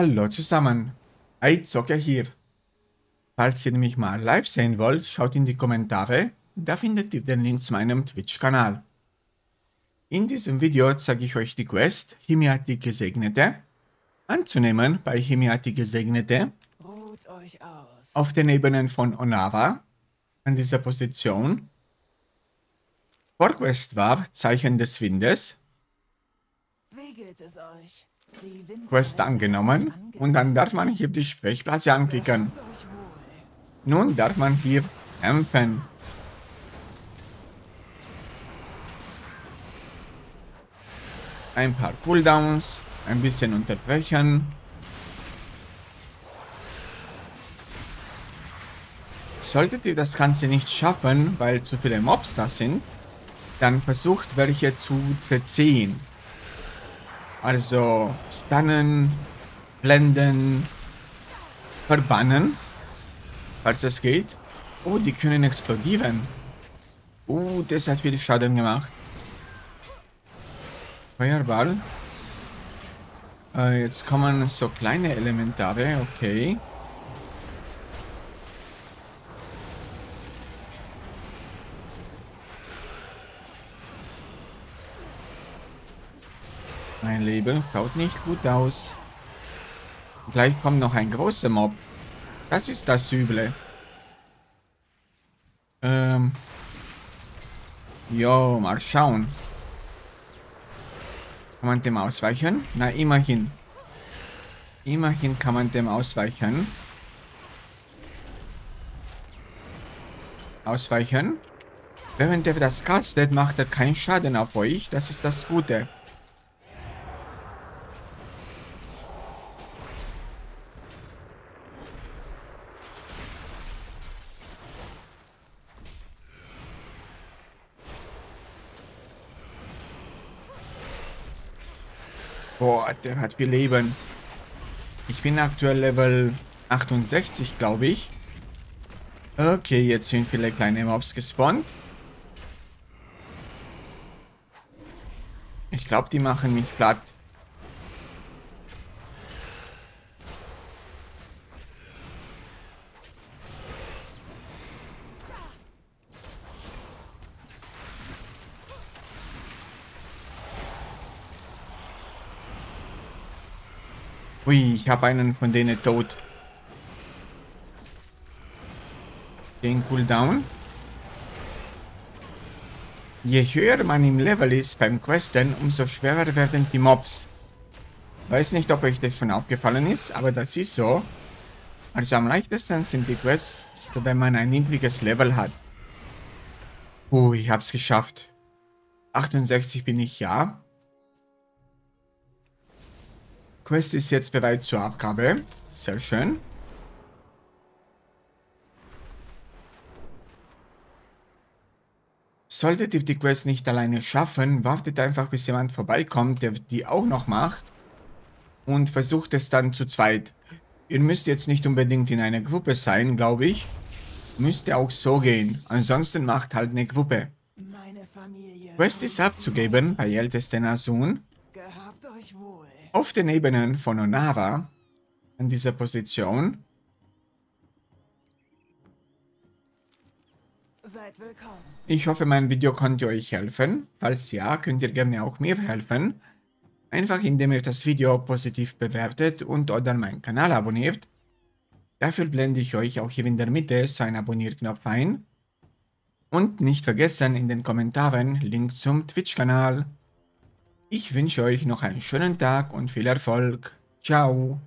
Hallo zusammen, iZocke hier. Falls ihr mich mal live sehen wollt, schaut in die Kommentare, da findet ihr den Link zu meinem Twitch-Kanal. In diesem Video zeige ich euch die Quest Himia die Gesegnete anzunehmen bei Himia die Gesegnete Ruht euch aus. Auf den Ebenen von Onava. An dieser Position. Vorquest war Zeichen des Windes. Wie geht es euch? Quest angenommen und dann darf man hier die Sprechblase anklicken. Nun darf man hier kämpfen. Ein paar Cooldowns, ein bisschen unterbrechen. Solltet ihr das Ganze nicht schaffen, weil zu viele Mobs da sind, dann versucht welche zu zerziehen. Also stunnen, blenden, verbannen, falls es geht. Oh, die können explodieren. Oh, das hat viel Schaden gemacht. Feuerball. Jetzt kommen so kleine Elementare, okay. Mein Leben schaut nicht gut aus. Gleich kommt noch ein großer Mob. Das ist das Üble. Jo, mal schauen. Kann man dem ausweichen? Na, immerhin. Immerhin kann man dem ausweichen. Ausweichen. Während er das castet, macht er keinen Schaden auf euch. Das ist das Gute. Boah, der hat viel Leben. Ich bin aktuell Level 68, glaube ich. Okay, jetzt sind viele kleine Mobs gespawnt. Ich glaube, die machen mich platt. Ui, ich habe einen von denen tot. Den Cooldown. Je höher man im Level ist beim Questen, umso schwerer werden die Mobs. Weiß nicht, ob euch das schon aufgefallen ist, aber das ist so. Also am leichtesten sind die Quests, wenn man ein niedriges Level hat. Ui, ich hab's geschafft. 68 bin ich, ja. Quest ist jetzt bereit zur Abgabe. Sehr schön. Solltet ihr die Quest nicht alleine schaffen, wartet einfach, bis jemand vorbeikommt, der die auch noch macht. Und versucht es dann zu zweit. Ihr müsst jetzt nicht unbedingt in einer Gruppe sein, glaube ich. Müsste auch so gehen. Ansonsten macht halt eine Gruppe. Quest ist abzugeben bei ältesten Asun. Gehabt euch wohl. Auf den Ebenen von Onava, an dieser Position. Seid willkommen. Ich hoffe, mein Video konnte euch helfen. Falls ja, könnt ihr gerne auch mir helfen. Einfach indem ihr das Video positiv bewertet und oder meinen Kanal abonniert. Dafür blende ich euch auch hier in der Mitte so einen Abonnierknopf ein. Und nicht vergessen, in den Kommentaren Link zum Twitch-Kanal. Ich wünsche euch noch einen schönen Tag und viel Erfolg. Ciao.